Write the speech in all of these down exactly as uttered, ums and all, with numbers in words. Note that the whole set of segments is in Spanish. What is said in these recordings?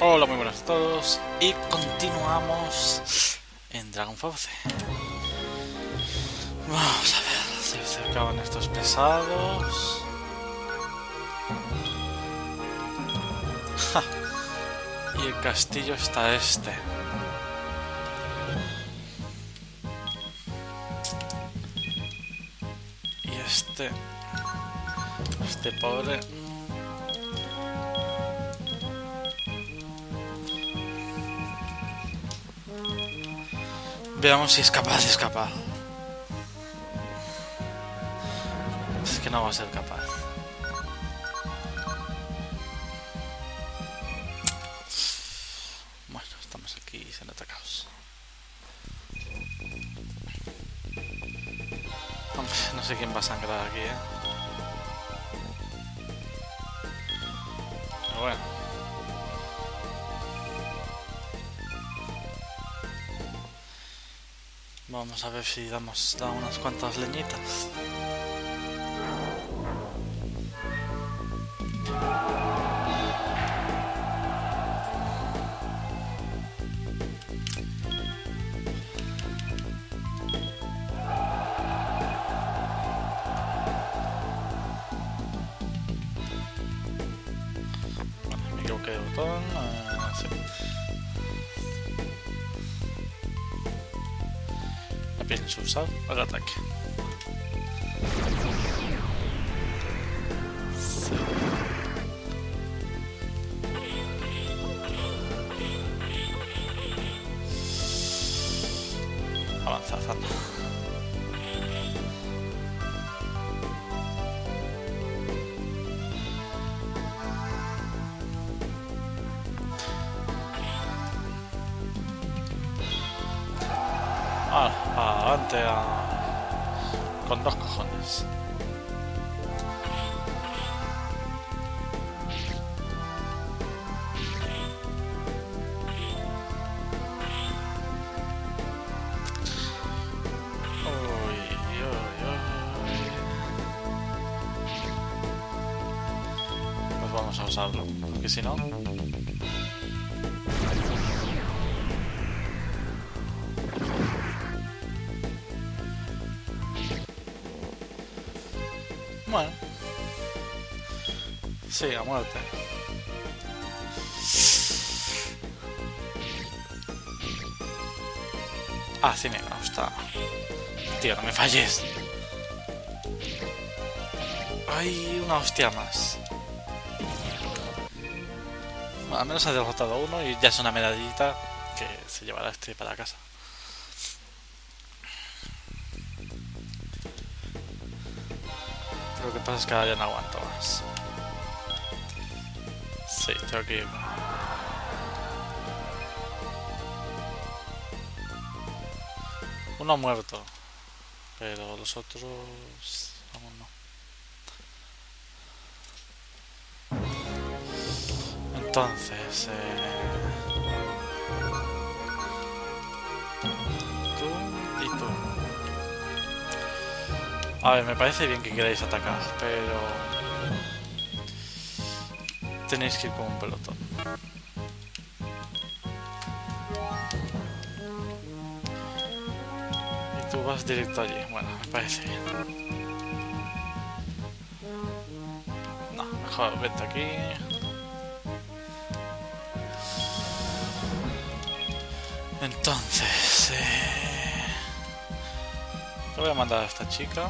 Hola, muy buenas a todos y continuamos en Dragon Force. Vamos a ver, se acercaban estos pesados. Ja. Y el castillo está este. Y este. Este pobre. Veamos si es capaz de escapar. Es que no va a ser capaz. Bueno, estamos aquí siendo atacados. Hombre, no sé quién va a sangrar aquí, ¿eh? Pero bueno. Vamos a ver si damos, damos unas cuantas leñitas. Bueno, me equivoqué de botón. Uh, sí. Pienso usar al ataque. Sí. Avanza, avanza. Ah, adelante, ah, con dos cojones. Uy, uy, uy. Pues vamos a usarlo, porque si no... Bueno. Sí, a muerte. Ah, sí me gusta. Tío, no me falles. Hay una hostia más. Bueno, al menos ha derrotado a uno y ya es una medallita que se llevará este para casa. Lo que pasa es que ahora ya no aguanto más. Sí, tengo que irme. Uno ha muerto, pero los otros... aún no. Entonces... Eh... Tú y tú. A ver, me parece bien que queráis atacar, pero... tenéis que ir con un pelotón. Y tú vas directo allí. Bueno, me parece bien. No, mejor vete aquí. Entonces... Eh... Te voy a mandar a esta chica.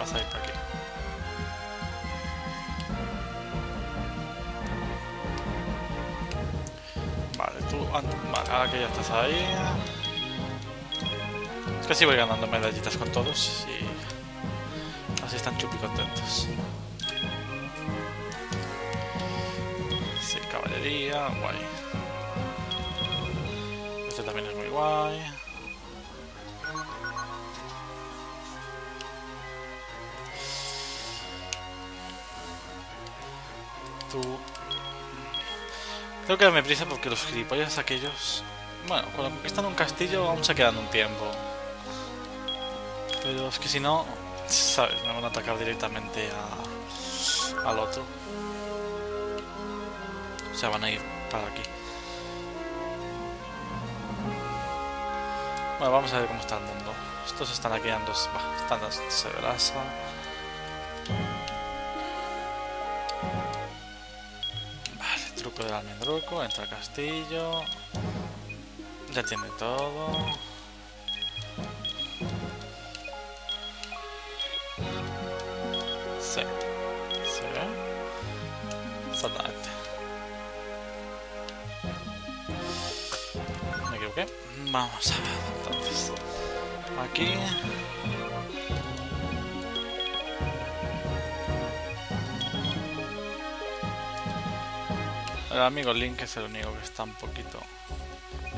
Vas a ir para aquí. Vale, tú... Vale, ahora que ya estás ahí... Es que así voy ganando medallitas con todos y... así están chupi contentos. Sí, caballería... Guay. Este también es muy guay. Tú... Tengo que darme prisa porque los gilipollas aquellos Bueno, con la conquista de un castillo aún se quedan un tiempo. Pero es que si no, sabes, me van a atacar directamente a, al otro. O sea, van a ir para aquí. Bueno, vamos a ver cómo está el mundo. Estos están aquí dando... Están dándose grasa. Vale, el truco del almendruco. Entra al castillo. Ya tiene todo. Sí. ¿Se ve? Exactamente. Me equivoqué. Vamos a ver entonces. Aquí. El amigo Link es el único que está un poquito...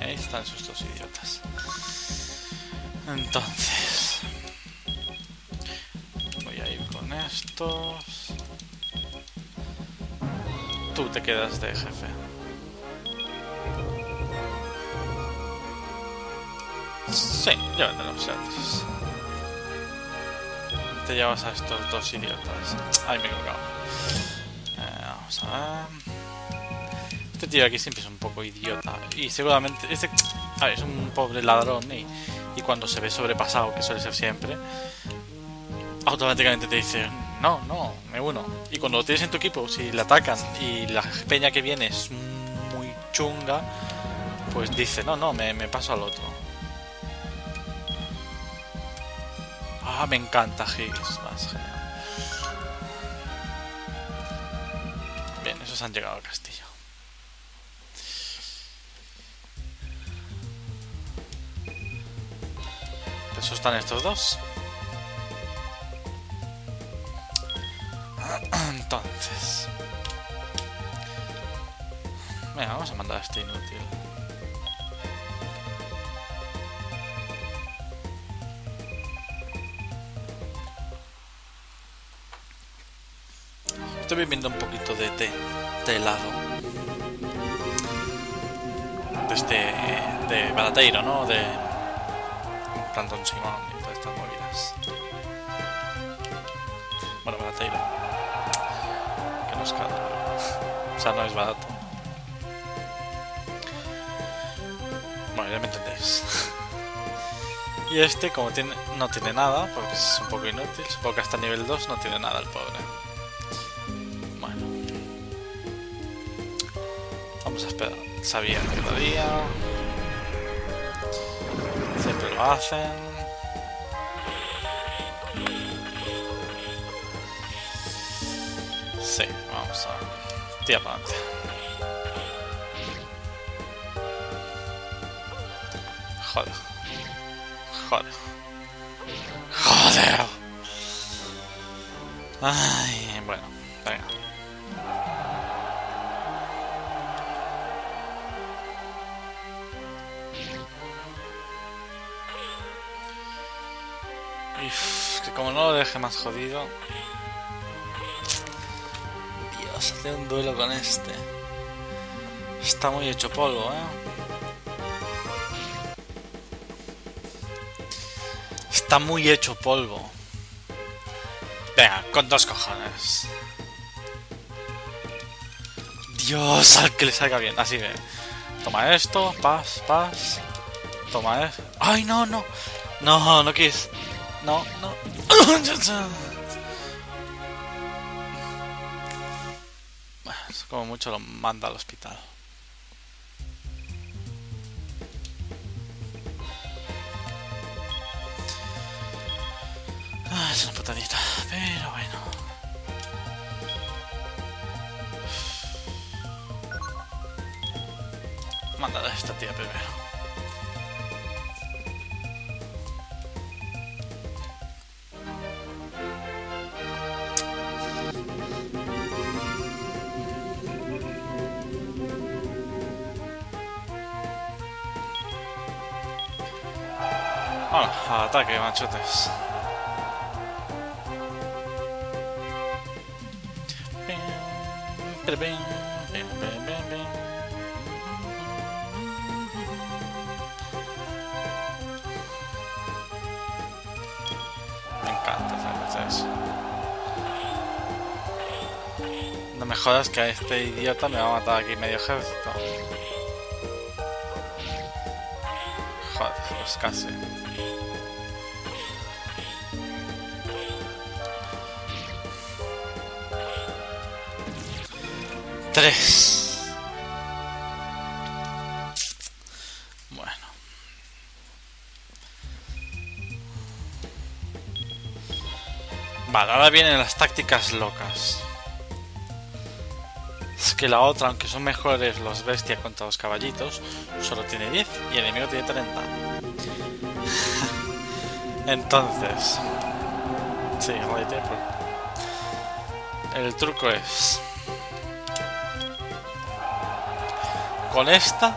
Ahí están esos dos idiotas. Entonces... Voy a ir con estos... Tú te quedas de jefe. Sí, llévate los otros. Te llevas a estos dos idiotas. Ay, me he equivocado. Eh, vamos a ver... Este tío aquí siempre es un poco idiota. Y seguramente... Este, a ver, es un pobre ladrón y, y cuando se ve sobrepasado, que suele ser siempre, automáticamente te dice no, no, me uno. Y cuando lo tienes en tu equipo, si le atacan y la peña que viene es muy chunga, pues dice no, no, me, me paso al otro. Ah, me encanta Higgs, más genial. Bien, esos han llegado al castillo. Eso están estos dos. Entonces... Venga, vamos a mandar a este inútil. Estoy bebiendo un poquito de té, té helado. De este... de Barateiro, ¿no? De... Tanto en Simón y todas estas movidas. Bueno, Barateiro. Que nos cae. O sea, no es barato. Bueno, ya me entendéis. Y este, como tiene, no tiene nada, porque es un poco inútil. Supongo que hasta el nivel dos no tiene nada el pobre. Bueno. Vamos a esperar. Sabía que lo haría. Siempre lo hacen. Sí, vamos a... Tira para adelante. Joder. Joder. Joder. Ay, bueno, venga. Que como no lo deje más jodido. Dios, hacer un duelo con este. Está muy hecho polvo, eh. Está muy hecho polvo. Venga, con dos cojones. Dios, al que le salga bien. Así ve. Toma esto, paz, paz. Toma esto. ¡Ay, no, no! No, no quis. No, no. Bueno, es como mucho lo manda al hospital. Ah, es una patadita, pero bueno. Mándala a esta tía primero. Hola, ataque, machotes. más. No me jodas que a este idiota me va a matar aquí medio ejército. Joder, pues casi. Tres. Bueno. Vale, ahora vienen las tácticas locas. Es que la otra, aunque son mejores los bestias contra los caballitos, solo tiene diez y el enemigo tiene treinta. Entonces... sí, joder. El truco es... con esta,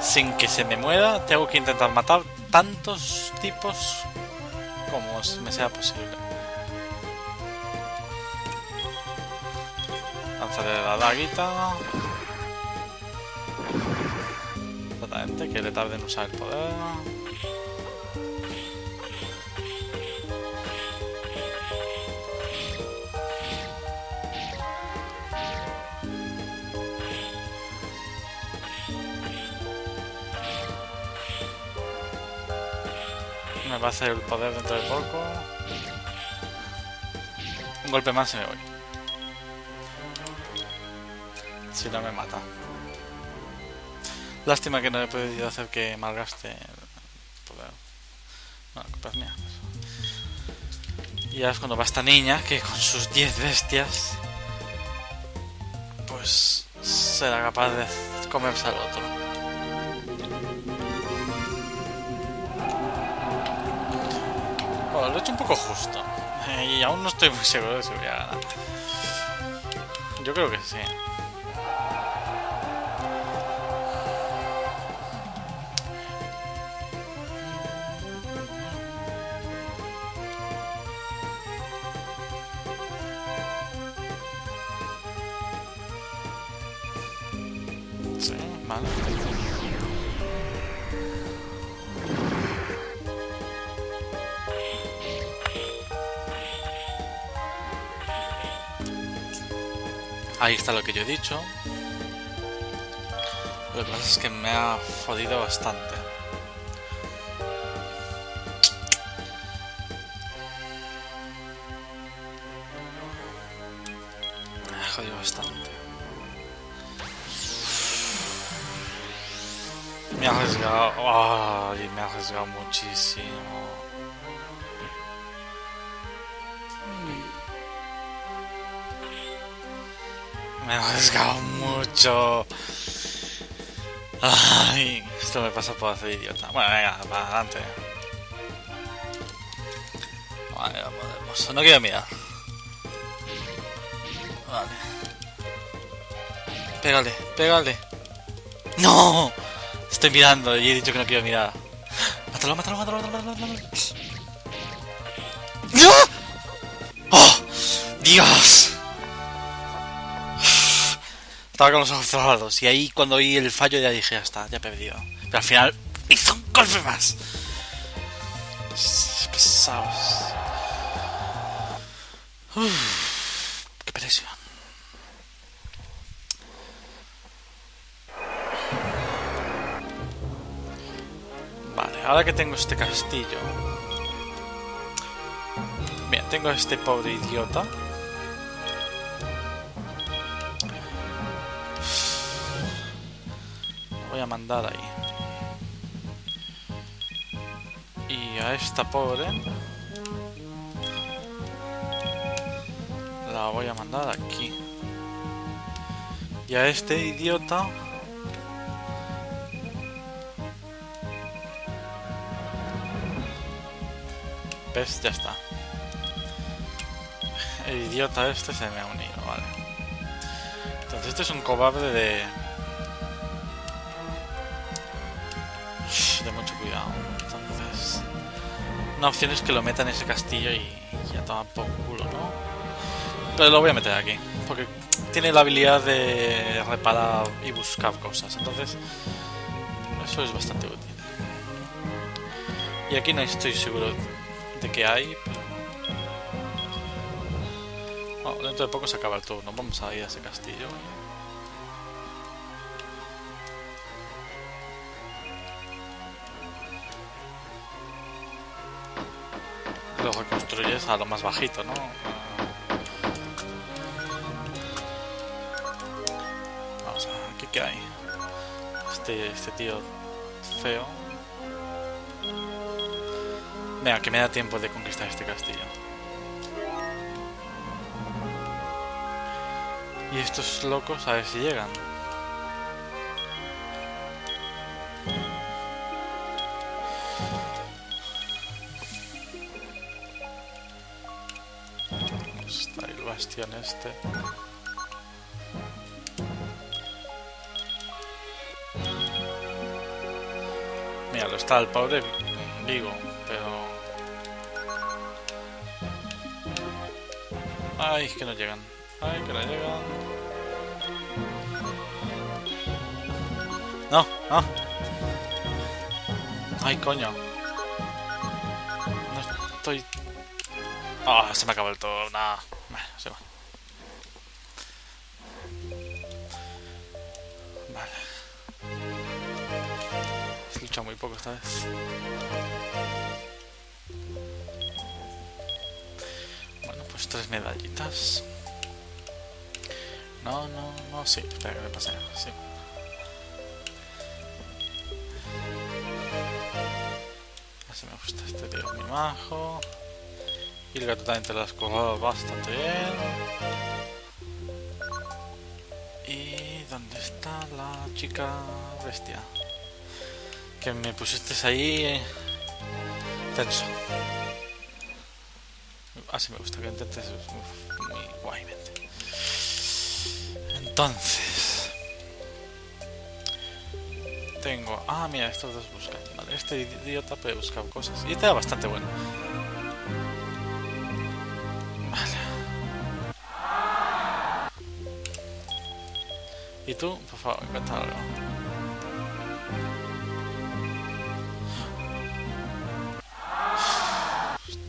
sin que se me muera, tengo que intentar matar tantos tipos como me sea posible. Lanzaré la daguita. Exactamente, que le tarde en usar el poder. Me va a hacer el poder dentro de poco. Un golpe más y me voy. Si no me mata. Lástima que no he podido hacer que malgaste el poder. Bueno, culpa es mía. Y ahora es cuando va esta niña que con sus diez bestias pues será capaz de comerse al otro. Lo he hecho un poco justo. Y aún no estoy muy seguro de si voy a ganar. Yo creo que sí. Sí, vale. Ahí está lo que yo he dicho. Lo que pasa es que me ha jodido bastante. Me ha jodido bastante. Me ha arriesgado... oh, y me ha arriesgado muchísimo. Me he arriesgado mucho. Ay, esto me pasa por hacer idiota. Bueno, venga, para adelante. Vale, lo podemos. No quiero mirar. Vale. Pégale, pégale. ¡No! Estoy mirando y he dicho que no quiero mirar. Mátalo, mátalo, mátalo, mátalo, mátalo, mátalo. ¡No! ¡Oh! ¡Dios! Estaba con los ojos cerrados y ahí cuando vi el fallo ya dije, ya está, ya he perdido. Pero al final hizo un golpe más. Pesados. Uf, qué presión. Vale, ahora que tengo este castillo. Mira, tengo a este pobre idiota. Voy a mandar ahí y a esta pobre la voy a mandar aquí y a este idiota ves, ya está, el idiota este se me ha unido. Vale, entonces este es un cobarde de de mucho cuidado. Entonces una opción es que lo meta en ese castillo y ya toma poco culo, ¿no? Pero lo voy a meter aquí porque tiene la habilidad de reparar y buscar cosas, entonces eso es bastante útil. Y aquí no estoy seguro de que hay, pero Bueno, dentro de poco se acaba el turno. Vamos a ir a ese castillo. Luego construyes a lo más bajito, ¿no? Vamos a ver, ¿qué, qué hay? Este, este tío feo. Venga, que me da tiempo de conquistar este castillo. Y estos locos, a ver si llegan. Está el bastión este. Mira, lo está el pobre Vigo, pero... Ay, es que no llegan. Ay, que no llegan. No, no. Ay, coño. No estoy... Ah, oh, se me acabó el todo. Nada. Bueno, se va. Vale. Se lucha muy poco esta vez. Bueno, pues tres medallitas. No, no, no, sí, espera que me pase, sí. Así me gusta este tío, mi majo. Y el gato también te lo has colado bastante bien. ¿Y dónde está la chica bestia? Que me pusiste ahí tenso. Así me gusta que intentes, muy guay, vente. Entonces tengo... Ah, mira, estos dos buscan. Vale, este idiota puede buscar cosas. Y este era bastante bueno. Vale. Y tú, por favor, inventa algo.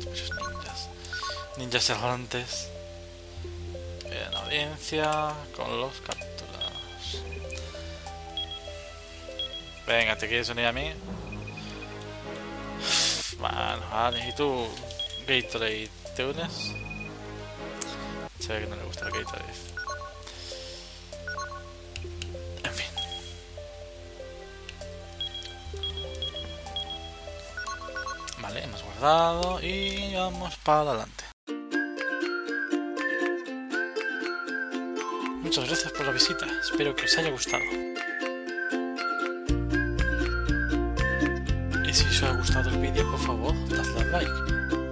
Muchos ninjas. Ninjas errantes. En audiencia con los capturados. Venga, ¿te quieres unir a mí? Bueno, vale, ¿y tú, Gatorade, te unes? Se ve que no le gusta el Gatorade. En fin. Vale, hemos guardado y vamos para adelante. Muchas gracias por la visita, espero que os haya gustado. Y si os ha gustado el vídeo, por favor, dadle al like.